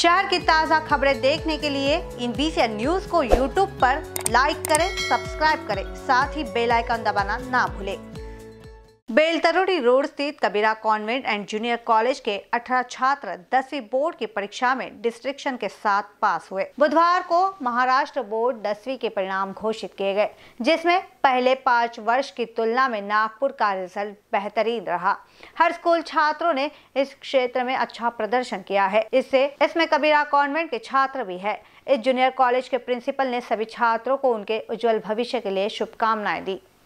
शहर की ताज़ा खबरें देखने के लिए इन बीसीएन न्यूज को YouTube पर लाइक करें, सब्सक्राइब करें, साथ ही बेल आइकन दबाना ना भूलें। बेलतरोडी रोड स्थित Kabira convent and junior college के 18 छात्र 10वीं बोर्ड की परीक्षा में डिस्टिंक्शन के साथ पास हुए। बुधवार को महाराष्ट्र बोर्ड 10वीं के परिणाम घोषित किए गए, जिसमें पहले 5 वर्ष की तुलना में नागपुर का रिजल्ट बेहतरीन रहा। हर स्कूल छात्रों ने इस क्षेत्र में अच्छा प्रदर्शन किया है, इसमें कबीरा कॉन्वेंट के छात्र भी है। इस जूनियर कॉलेज के प्रिंसिपल ने सभी छात्रों को उनके उज्जवल भविष्य के लिए शुभकामनाएं दी।